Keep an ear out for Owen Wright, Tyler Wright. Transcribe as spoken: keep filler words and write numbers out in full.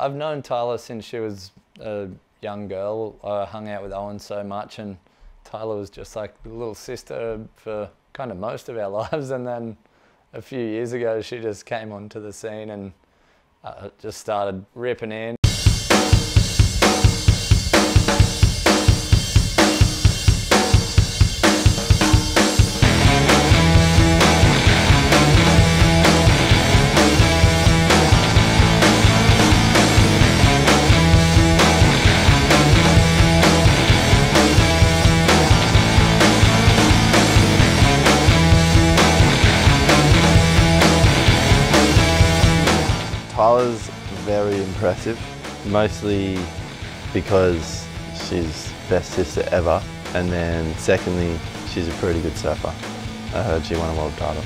I've known Tyler since she was a young girl. I hung out with Owen so much, and Tyler was just like the little sister for kind of most of our lives. And then a few years ago, she just came onto the scene and uh, just started ripping in. Tyler's very impressive, mostly because she's best sister ever, and then secondly, she's a pretty good surfer. I heard she won a world title.